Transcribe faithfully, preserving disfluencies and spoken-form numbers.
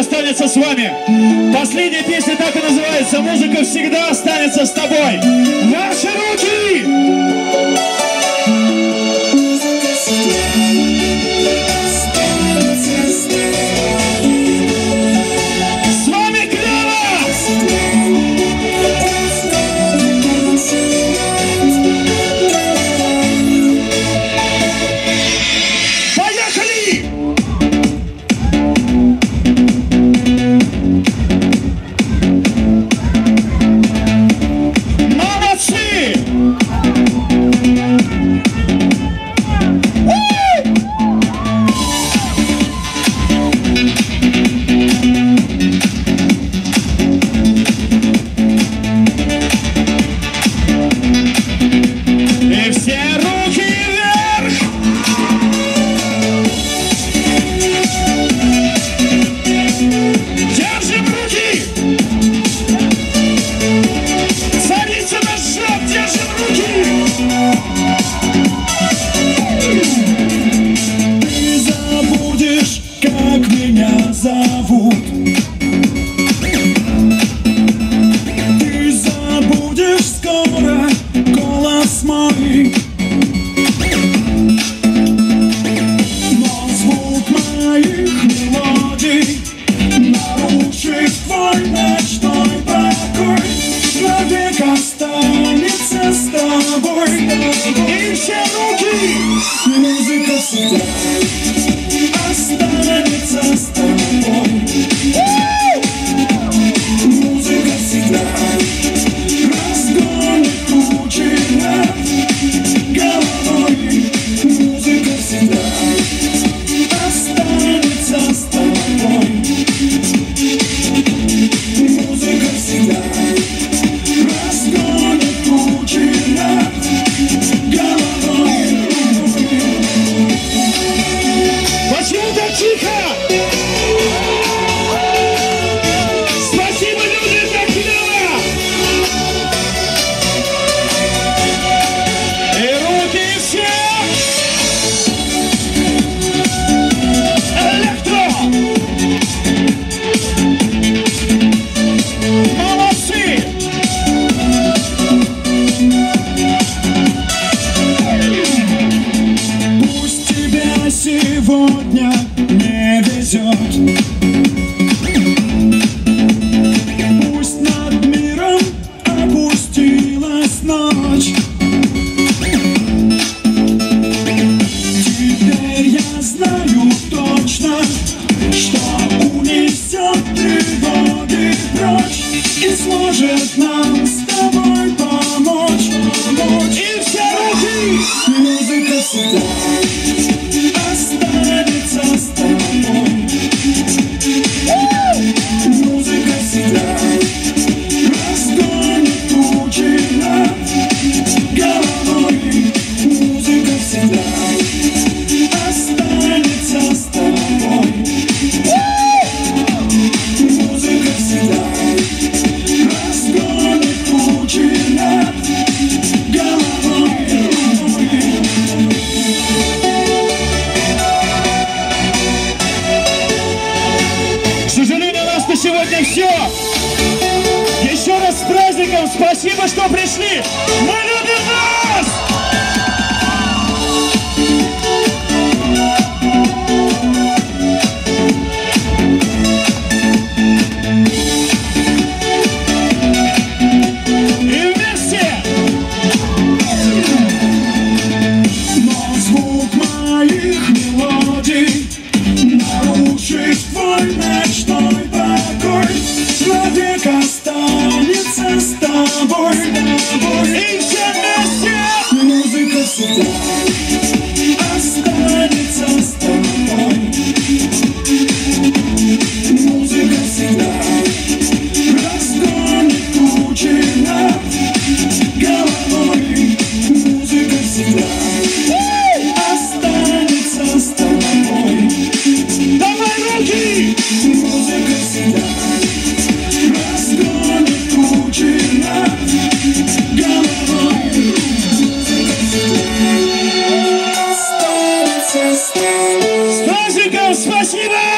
останется с вами. Последняя песня так и называется. Музыка всегда останется с тобой. Наши руки! Спасибо, что пришли! Мы любим вас! И вместе! Но звук моих мелодий научит твой ночной покой. Человек останется с тобой. Музыка всегда останется с тобой. Музыка всегда разгонит тучи над головой. Музыка всегда останется с тобой. Давай руки! Музыка всегда разгонит тучи над головой. Спасибо!